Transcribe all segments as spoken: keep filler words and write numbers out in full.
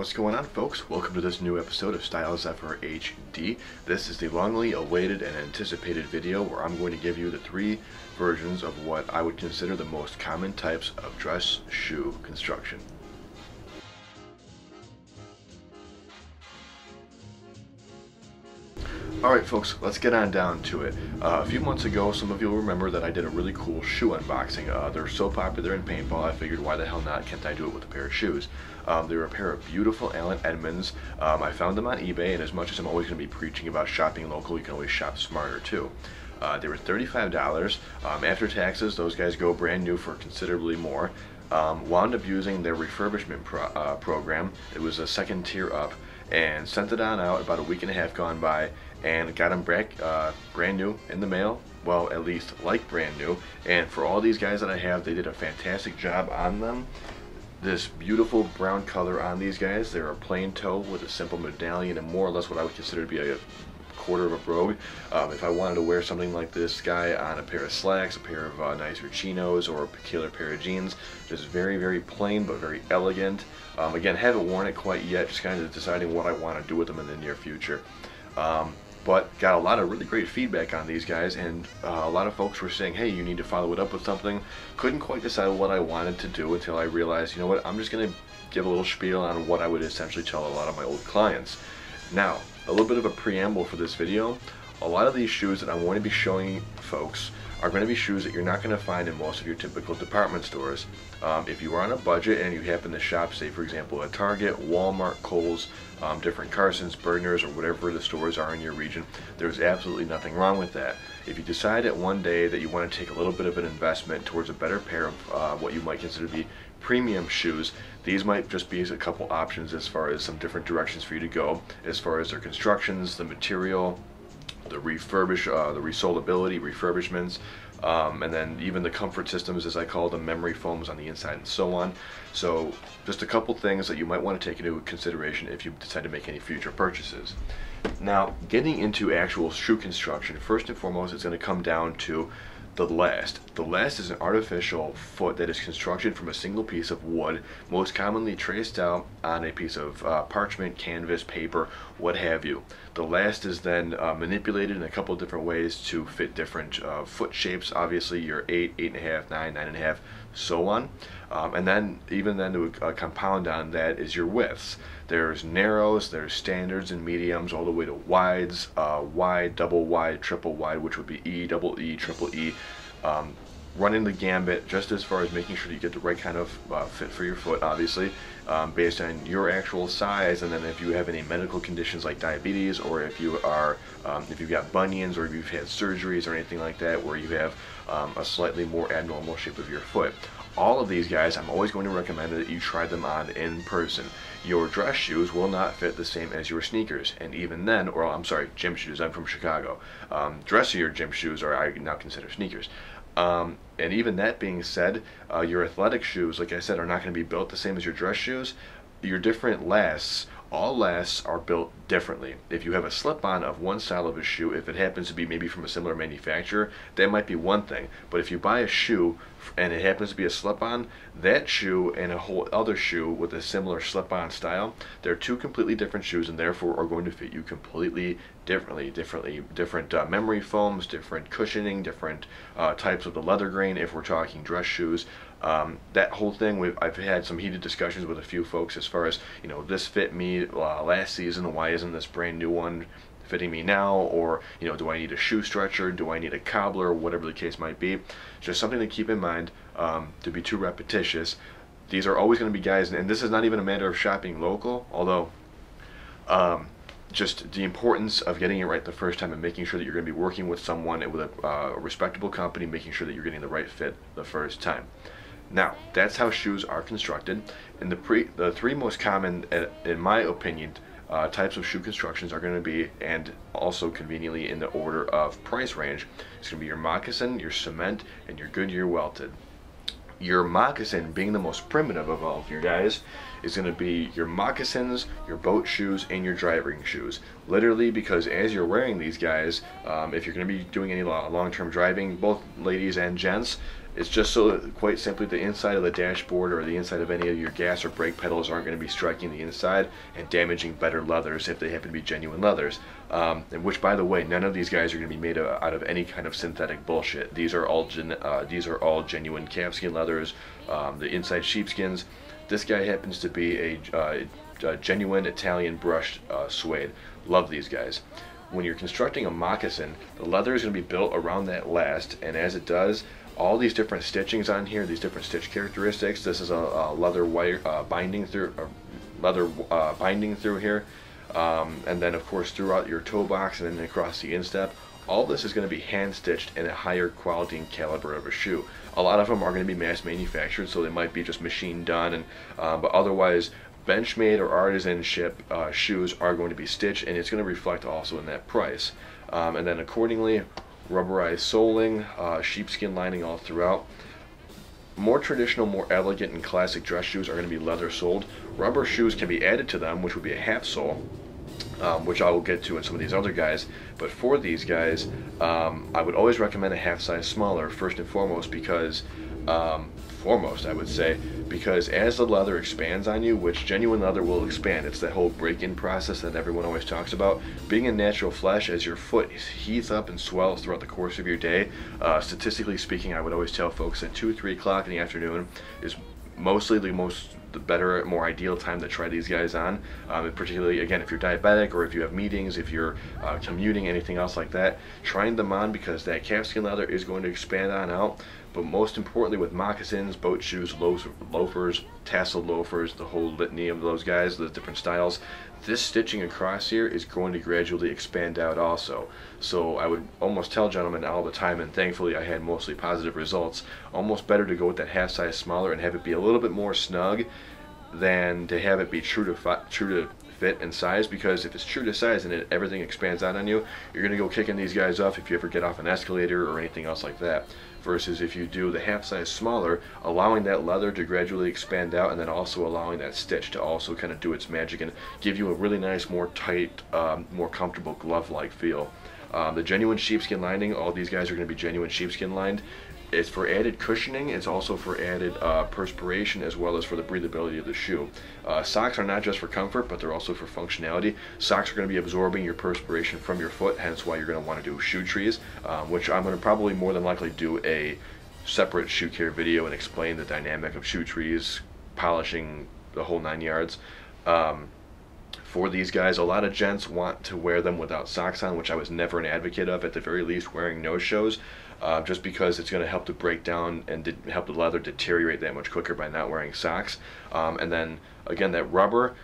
What's going on, folks? Welcome to this new episode of Style Zephyr H D. This is the longly awaited and anticipated video where I'm going to give you the three versions of what I would consider the most common types of dress shoe construction. Alright folks, let's get on down to it. Uh, a few months ago, some of you will remember that I did a really cool shoe unboxing. Uh, they're so popular in paintball, I figured why the hell not, can't I do it with a pair of shoes? Um, they were a pair of beautiful Allen Edmonds. Um, I found them on eBay, and as much as I'm always going to be preaching about shopping local, you can always shop smarter too. Uh, they were thirty-five dollars. Um, after taxes, those guys go brand new for considerably more. Um, wound up using their refurbishment pro uh, program. It was a second tier up, and sent it on out about a week and a half gone by, and got them back uh, brand new in the mail, well, at least like brand new. And for all these guys that I have, they did a fantastic job on them. This beautiful brown color on these guys. They're a plain toe with a simple medallion and more or less what I would consider to be a quarter of a brogue. Um, if I wanted to wear something like this guy on a pair of slacks, a pair of uh, nicer chinos, or a peculiar pair of jeans, just very, very plain but very elegant. Um, again, haven't worn it quite yet, just kind of deciding what I want to do with them in the near future. Um, but got a lot of really great feedback on these guys, and uh, a lot of folks were saying, hey, you need to follow it up with something. Couldn't quite decide what I wanted to do until I realized, you know what, I'm just going to give a little spiel on what I would essentially tell a lot of my old clients. Now, a little bit of a preamble for this video. A lot of these shoes that I'm going to be showing folks are going to be shoes that you're not going to find in most of your typical department stores. Um, if you are on a budget and you happen to shop, say for example at Target, Walmart, Kohl's, um, different Carson's, Bergner's, or whatever the stores are in your region, there's absolutely nothing wrong with that. If you decide at one day that you want to take a little bit of an investment towards a better pair of uh, what you might consider to be premium shoes, these might just be a couple options as far as some different directions for you to go, as far as their constructions, the material, the refurbish, uh, the resoldability, refurbishments, um, and then even the comfort systems, as I call them, memory foams on the inside and so on. So just a couple things that you might want to take into consideration if you decide to make any future purchases. Now, getting into actual shoe construction, first and foremost, it's going to come down to the last. The last is an artificial foot that is constructed from a single piece of wood, most commonly traced out on a piece of uh, parchment, canvas, paper, what have you. The last is then uh, manipulated in a couple of different ways to fit different uh, foot shapes, obviously your eight, eight and a half, nine, nine and a half, so on. Um, and then even then to uh, compound on that is your widths. There's narrows, there's standards and mediums, all the way to wides, uh, wide, double wide, triple wide, which would be E, double E, triple E. Um, running the gambit just as far as making sure you get the right kind of uh, fit for your foot, obviously, um, based on your actual size, and then if you have any medical conditions like diabetes, or if you are um, if you've got bunions, or if you've had surgeries or anything like that where you have um, a slightly more abnormal shape of your foot. All of these guys, I'm always going to recommend that you try them on in person. Your dress shoes will not fit the same as your sneakers, and even then, or I'm sorry, gym shoes, I'm from Chicago. Um, dressier gym shoes are, I now consider sneakers. Um, and even that being said, uh, your athletic shoes, like I said, are not going to be built the same as your dress shoes. Your different lasts, all lasts are built differently. If you have a slip-on of one style of a shoe, if it happens to be maybe from a similar manufacturer, that might be one thing. But if you buy a shoe and it happens to be a slip-on, that shoe and a whole other shoe with a similar slip-on style, they're two completely different shoes and therefore are going to fit you completely differently, differently, different uh, memory foams, different cushioning, different uh, types of the leather grain if we're talking dress shoes. Um, that whole thing, we've, I've had some heated discussions with a few folks as far as, you know, this fit me uh, last season, why isn't this brand new one fitting me now, or, you know, do I need a shoe stretcher, do I need a cobbler, whatever the case might be. Just something to keep in mind, um, to be too repetitious. These are always going to be guys, and this is not even a matter of shopping local, although um, just the importance of getting it right the first time and making sure that you're going to be working with someone with a uh, respectable company, making sure that you're getting the right fit the first time. Now, that's how shoes are constructed, and the, pre, the three most common, in my opinion, uh, types of shoe constructions are going to be, and also conveniently in the order of price range, it's going to be your moccasin, your cement, and your Goodyear Welted. Your moccasin, being the most primitive of all of your guys, is going to be your moccasins, your boat shoes, and your driving shoes. Literally, because as you're wearing these guys, um, if you're going to be doing any long-term driving, both ladies and gents, It's just so that quite simply the inside of the dashboard or the inside of any of your gas or brake pedals aren't going to be striking the inside and damaging better leathers if they happen to be genuine leathers. Um, and which, by the way, none of these guys are going to be made of, out of any kind of synthetic bullshit. These are all gen, uh, these are all genuine calfskin leathers, um, the inside sheepskins. This guy happens to be a, uh, a genuine Italian brushed uh, suede. Love these guys. When you're constructing a moccasin, the leather is going to be built around that last, and as it does, all these different stitchings on here, these different stitch characteristics. This is a, a leather wire uh, binding through, uh, leather uh, binding through here, um, and then of course throughout your toe box and then across the instep. All this is going to be hand stitched in a higher quality and caliber of a shoe. A lot of them are going to be mass manufactured, so they might be just machine done, and uh, but otherwise, benchmade or artisanship uh, shoes are going to be stitched, and it's going to reflect also in that price. Um, and then accordingly, rubberized soling, uh, sheepskin lining all throughout. More traditional, more elegant, and classic dress shoes are going to be leather soled. Rubber shoes can be added to them, which would be a half sole, um, which I will get to in some of these other guys. But for these guys, um, I would always recommend a half size smaller, first and foremost, because um, foremost I would say, because as the leather expands on you, which genuine leather will expand, it's that whole break-in process that everyone always talks about, being in natural flesh as your foot heats up and swells throughout the course of your day. Uh, statistically speaking, I would always tell folks that two, three o'clock in the afternoon is mostly the most, the better, more ideal time to try these guys on, um, and particularly again if you're diabetic or if you have meetings, if you're uh, commuting, anything else like that, trying them on, because that calfskin leather is going to expand on out. But most importantly, with moccasins, boat shoes, loafers, tassel loafers, the whole litany of those guys, the different styles, this stitching across here is going to gradually expand out also. So I would almost tell gentlemen all the time, and thankfully I had mostly positive results, almost better to go with that half size smaller and have it be a little bit more snug than to have it be true to fi true to fit and size, because if it's true to size and it, everything expands out on you, you're going to go kicking these guys off if you ever get off an escalator or anything else like that. Versus if you do the half size smaller, allowing that leather to gradually expand out and then also allowing that stitch to also kind of do its magic and give you a really nice, more tight, um, more comfortable glove-like feel. Um, the genuine sheepskin lining, all these guys are going to be genuine sheepskin lined. It's for added cushioning, it's also for added uh, perspiration, as well as for the breathability of the shoe. Uh, socks are not just for comfort, but they're also for functionality. Socks are going to be absorbing your perspiration from your foot, hence why you're going to want to do shoe trees, um, which I'm going to probably more than likely do a separate shoe care video and explain the dynamic of shoe trees, polishing, the whole nine yards. Um, For these guys, a lot of gents want to wear them without socks on, which I was never an advocate of, at the very least wearing no shows, uh, just because it's going to help to break down and help the leather deteriorate that much quicker by not wearing socks. Um, and then, again, that rubber,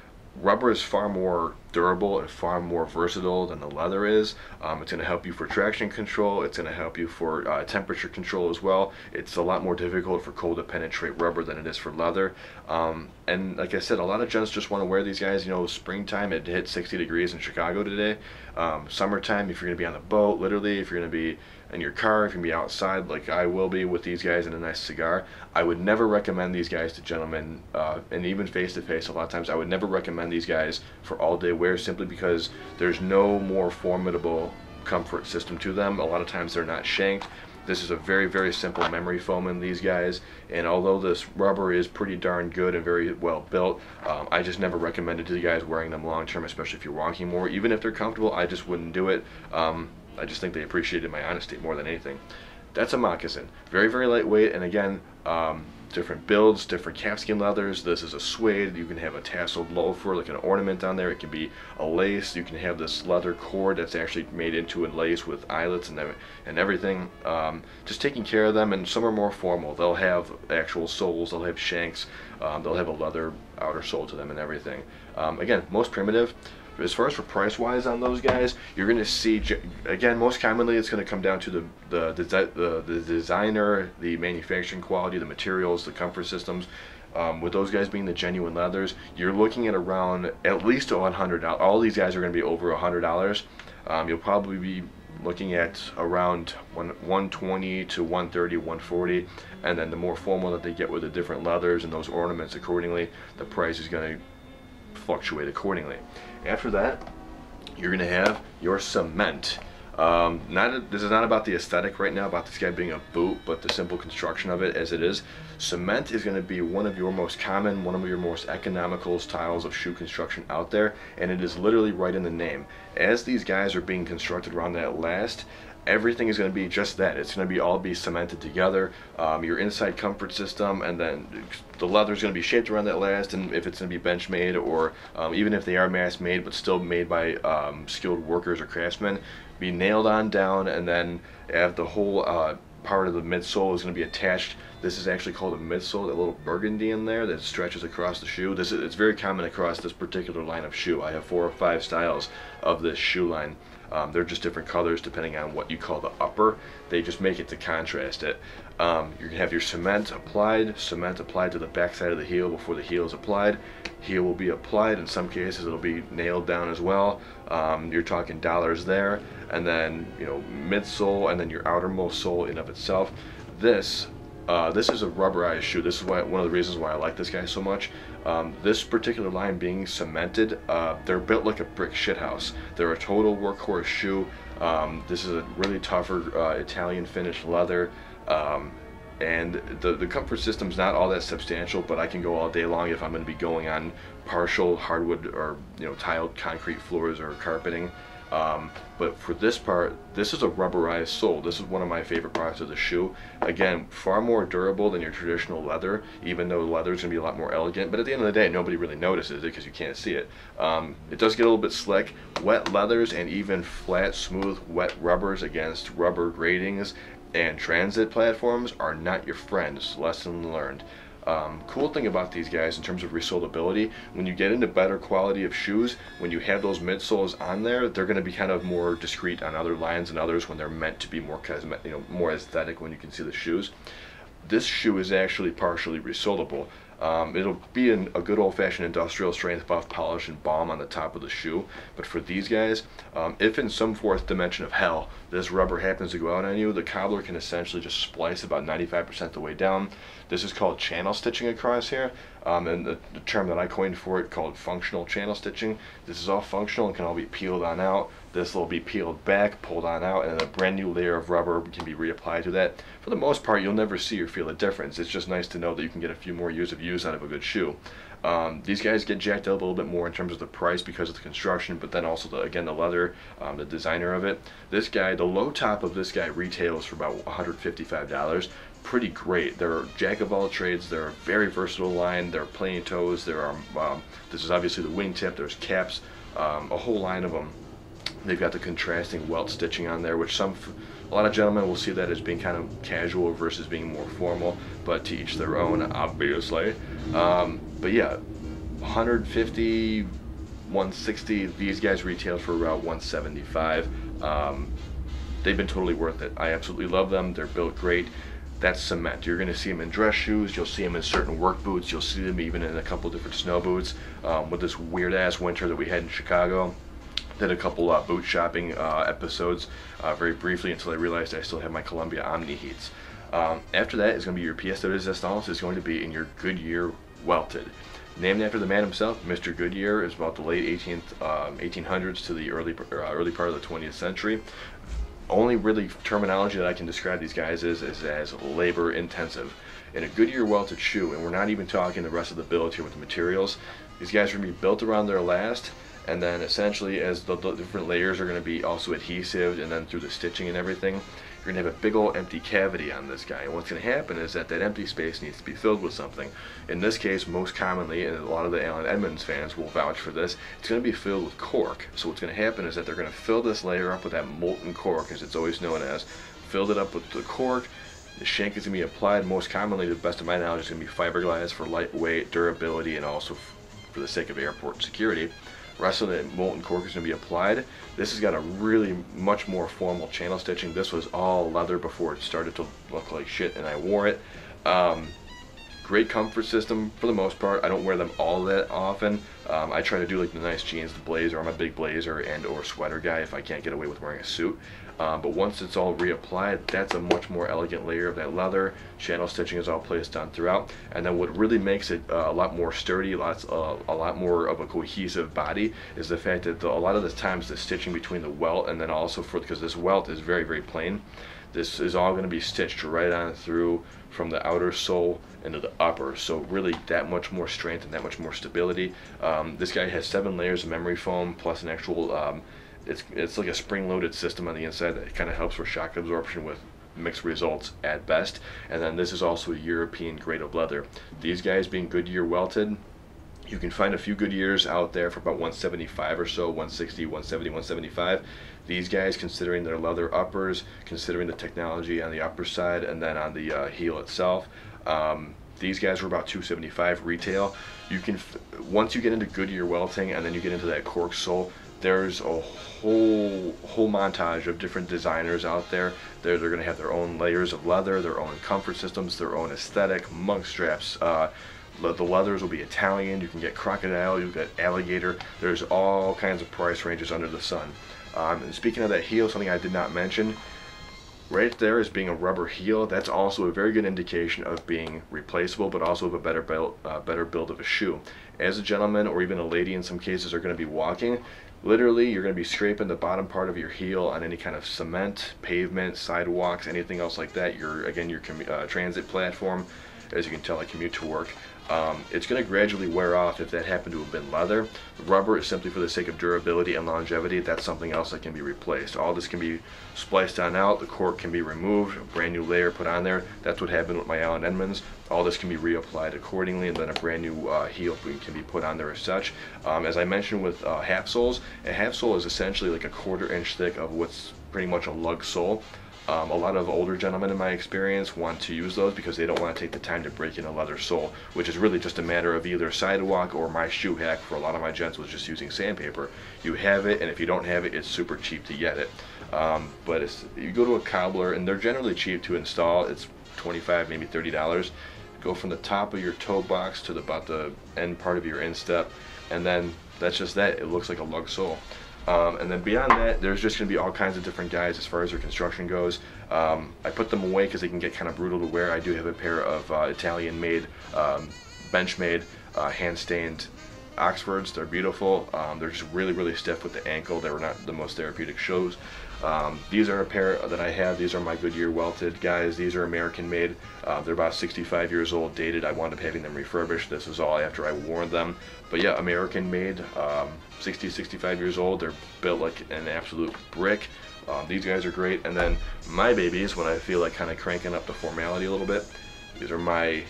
rubber is far more durable and far more versatile than the leather is. Um, it's going to help you for traction control, it's going to help you for uh, temperature control as well. It's a lot more difficult for cold to penetrate rubber than it is for leather. Um, and like I said, a lot of gents just want to wear these guys, you know, springtime, it hit sixty degrees in Chicago today. Um, summertime, if you're going to be on the boat, literally, if you're going to be in your car, if you're going to be outside like I will be with these guys and a nice cigar. I would never recommend these guys to gentlemen, uh, and even face to face a lot of times, I would never recommend these guys for all day wear, simply because there's no more formidable comfort system to them. A lot of times they're not shanked. This is a very, very simple memory foam in these guys, and although this rubber is pretty darn good and very well built, um, I just never recommended to you guys wearing them long term, especially if you're walking more. Even if they're comfortable, I just wouldn't do it. Um, I just think they appreciated my honesty more than anything. That's a moccasin. Very, very lightweight, and again, um, different builds, different calfskin leathers. This is a suede. You can have a tasseled loafer, like an ornament on there. It can be a lace. You can have this leather cord that's actually made into a lace with eyelets and and everything. Um, just taking care of them, and some are more formal. They'll have actual soles. They'll have shanks. Um, they'll have a leather outer sole to them and everything. Um, again, most primitive. As far as for price-wise on those guys, you're going to see, again, most commonly it's going to come down to the the, the the designer, the manufacturing quality, the materials, the comfort systems. Um, with those guys being the genuine leathers, you're looking at around at least one hundred dollars. All these guys are going to be over one hundred dollars. Um, you'll probably be looking at around one twenty to one thirty, one forty, and then the more formal that they get with the different leathers and those ornaments accordingly, the price is going to fluctuate accordingly. After that, you're going to have your cement. Um, not a, this is not about the aesthetic right now, about this guy being a boot, but the simple construction of it as it is. Cement is going to be one of your most common, one of your most economical styles of shoe construction out there, and it is literally right in the name. As these guys are being constructed around that last, everything is going to be just that. It's going to be all be cemented together. Um, your inside comfort system, and then the leather is going to be shaped around that last, and if it's going to be bench made, or um, even if they are mass made but still made by um, skilled workers or craftsmen, be nailed on down, and then have the whole uh, part of the midsole is going to be attached. This is actually called a midsole, that little burgundy in there that stretches across the shoe. This is, it's very common across this particular line of shoe. I have four or five styles of this shoe line. Um, they're just different colors depending on what you call the upper. They just make it to contrast it. Um, you're gonna have your cement applied, cement applied to the backside of the heel before the heel is applied. Heel will be applied. In some cases, it'll be nailed down as well. Um, you're talking dollars there, and then you know midsole, and then your outermost sole in of itself. This. Uh, this is a rubberized shoe. This is why, one of the reasons why I like this guy so much. Um, this particular line being cemented, uh, they're built like a brick shithouse. They're a total workhorse shoe. Um, this is a really tougher uh, Italian finished leather. Um, and the, the comfort system's not all that substantial, but I can go all day long if I'm going to be going on partial hardwood or you know tiled concrete floors or carpeting. Um, but for this part, this is a rubberized sole. This is one of my favorite parts of the shoe. Again, far more durable than your traditional leather, even though leather is going to be a lot more elegant. But at the end of the day, nobody really notices it because you can't see it. Um, it does get a little bit slick. Wet leathers and even flat, smooth, wet rubbers against rubber gratings and transit platforms are not your friends. Lesson learned. Um, cool thing about these guys in terms of resoleability, when you get into better quality of shoes, when you have those midsoles on there, they're going to be kind of more discreet on other lines and others when they're meant to be more cosmetic, you know, more aesthetic when you can see the shoes. This shoe is actually partially resoleable. Um, it'll be in a good old-fashioned industrial strength buff polish and balm on the top of the shoe, but for these guys, um, if in some fourth dimension of hell this rubber happens to go out on you, the cobbler can essentially just splice about ninety-five percent of the way down. This is called channel stitching across here, um, and the, the term that I coined for it called functional channel stitching. This is all functional and can all be peeled on out. This will be peeled back, pulled on out, and a brand new layer of rubber can be reapplied to that. For the most part, you'll never see or feel a difference. It's just nice to know that you can get a few more years of use out of a good shoe. Um, these guys get jacked up a little bit more in terms of the price because of the construction, but then also the, again the leather, um, the designer of it. This guy, the low top of this guy retails for about one hundred fifty-five dollars. Pretty great. They're jack of all trades. They're a very versatile line. There are plenty of toes. There are um, this is obviously the wingtip. There's caps, um, a whole line of them. They've got the contrasting welt stitching on there, which some, a lot of gentlemen will see that as being kind of casual versus being more formal, but to each their own, obviously. Um, but yeah, one hundred fifty, one hundred sixty, these guys retail for about one hundred seventy-five. Um, they've been totally worth it. I absolutely love them. They're built great. That's cement. You're going to see them in dress shoes, you'll see them in certain work boots, you'll see them even in a couple different snow boots. Um, with this weird ass winter that we had in Chicago, did a couple uh, boot shopping uh, episodes uh, very briefly until I realized I still have my Columbia Omni Heats. Um, after that is going to be your pièce de résistance. It's going to be in your Goodyear Welted. Named after the man himself, Mister Goodyear, is about the late eighteenth, um, eighteen hundreds to the early, uh, early part of the twentieth century. Only really terminology that I can describe these guys is, is as labor intensive. In a Goodyear Welted shoe, and we're not even talking the rest of the build here with the materials, these guys are going to be built around their last. And then essentially, as the, the different layers are going to be also adhesive, and then through the stitching and everything, you're going to have a big old empty cavity on this guy. And what's going to happen is that that empty space needs to be filled with something. In this case, most commonly, and a lot of the Allen Edmonds fans will vouch for this, it's going to be filled with cork. So what's going to happen is that they're going to fill this layer up with that molten cork, as it's always known as. Filled it up with the cork. The shank is going to be applied. Most commonly, to the best of my knowledge, is going to be fiberglass for lightweight, durability, and also for the sake of airport security. Rest of the molten cork is going to be applied. This has got a really much more formal channel stitching. This was all leather before it started to look like shit and I wore it. Um, great comfort system for the most part. I don't wear them all that often. Um, I try to do like the nice jeans, the blazer. I'm a big blazer and or sweater guy if I can't get away with wearing a suit. Um, but once it's all reapplied, that's a much more elegant layer of that leather. Channel stitching is all placed on throughout, and then what really makes it uh, a lot more sturdy, lots uh, a lot more of a cohesive body, is the fact that the, a lot of the times the stitching between the welt and then also for, because this welt is very very plain, this is all going to be stitched right on through from the outer sole into the upper, so really that much more strength and that much more stability. Um, this guy has seven layers of memory foam plus an actual um, It's, it's like a spring-loaded system on the inside that kind of helps for shock absorption with mixed results at best. And then this is also a European grade of leather. These guys being Goodyear Welted, you can find a few Goodyears out there for about one seventy-five or so, one sixty, one seventy, one seventy-five. These guys, considering their leather uppers, considering the technology on the upper side and then on the uh, heel itself, um, these guys were about two seventy-five retail. You can, f once you get into Goodyear welting and then you get into that cork sole, there's a whole whole montage of different designers out there. They're, they're going to have their own layers of leather, their own comfort systems, their own aesthetic, monk straps. Uh, the leathers will be Italian. You can get crocodile, you get alligator. There's all kinds of price ranges under the sun. Um, and speaking of that heel, something I did not mention, right there is being a rubber heel. That's also a very good indication of being replaceable, but also of a better build, uh, better build of a shoe. As a gentleman or even a lady in some cases are going to be walking, literally you're going to be scraping the bottom part of your heel on any kind of cement, pavement, sidewalks, anything else like that. Your, again, your uh, transit platform, as you can tell I commute to work. Um, it's going to gradually wear off if that happened to have been leather. Rubber is simply for the sake of durability and longevity. That's something else that can be replaced. All this can be spliced on out. The cork can be removed. A brand new layer put on there. That's what happened with my Allen Edmonds. All this can be reapplied accordingly, and then a brand new uh, heel can be put on there as such. Um, as I mentioned with uh, half soles, a half sole is essentially like a quarter inch thick of what's pretty much a lug sole. Um, a lot of older gentlemen in my experience want to use those because they don't want to take the time to break in a leather sole, which is really just a matter of either sidewalk or my shoe hack for a lot of my gents was just using sandpaper. You have it, and if you don't have it, it's super cheap to get it. Um, but it's, you go to a cobbler, and they're generally cheap to install. It's twenty-five dollars, maybe thirty dollars. Go from the top of your toe box to the, about the end part of your instep, and then that's just that. It looks like a lug sole. Um, and then beyond that, there's just going to be all kinds of different guys as far as their construction goes. Um, I put them away because they can get kind of brutal to wear. I do have a pair of uh, Italian-made, um, bench-made, uh, hand-stained Oxfords. They're beautiful. Um, they're just really, really stiff with the ankle. They were not the most therapeutic shoes. Um, these are a pair that I have. These are my Goodyear Welted guys. These are American-made. Uh, they're about sixty-five years old, dated. I wound up having them refurbished. This was all after I wore them. But yeah, American-made, um, sixty, sixty-five years old. They're built like an absolute brick. Um, these guys are great. And then my babies, when I feel like kind of cranking up the formality a little bit, these are my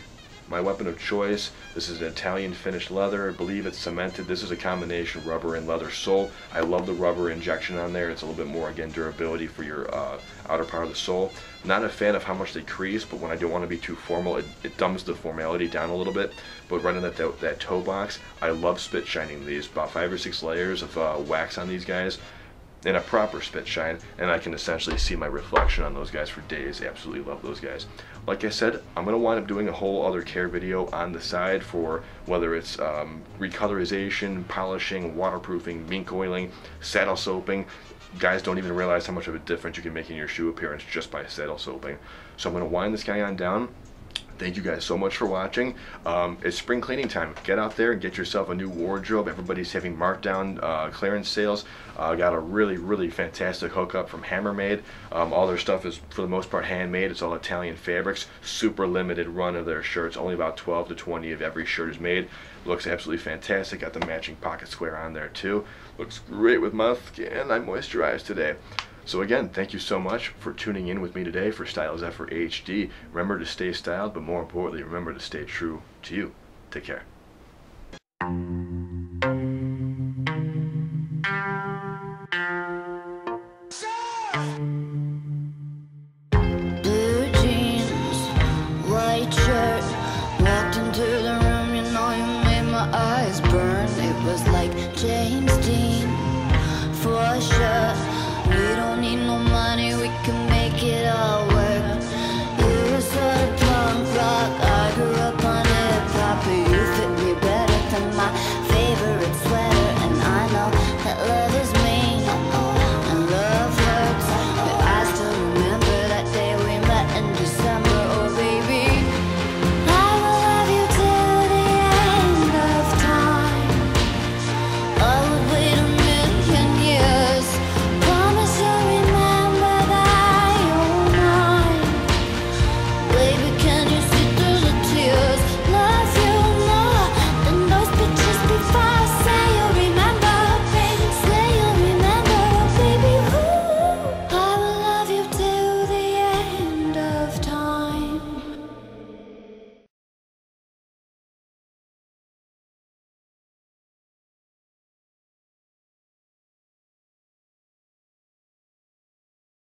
My weapon of choice. This is an Italian finished leather. I believe it's cemented. This is a combination rubber and leather sole. I love the rubber injection on there. It's a little bit more, again, durability for your uh, outer part of the sole. Not a fan of how much they crease, but when I don't want to be too formal, it, it dumbs the formality down a little bit. But right in that, that, that toe box, I love spit shining these. About five or six layers of uh, wax on these guys. In a proper spit shine, and I can essentially see my reflection on those guys for days. Absolutely love those guys. Like I said, I'm going to wind up doing a whole other care video on the side for whether it's um, recolorization, polishing, waterproofing, mink oiling, saddle soaping. Guys don't even realize how much of a difference you can make in your shoe appearance just by saddle soaping. So I'm going to wind this guy on down. Thank you guys so much for watching. Um, it's spring cleaning time. Get out there and get yourself a new wardrobe. Everybody's having markdown uh, clearance sales. I uh, got a really, really fantastic hookup from Hammermade. Um, all their stuff is, for the most part, handmade. It's all Italian fabrics. Super limited run of their shirts. Only about twelve to twenty of every shirt is made. Looks absolutely fantastic. Got the matching pocket square on there, too. Looks great with my skin. I moisturized today. So again, thank you so much for tuning in with me today for Style Zephyr H D. Remember to stay styled, but more importantly, remember to stay true to you. Take care. Sure.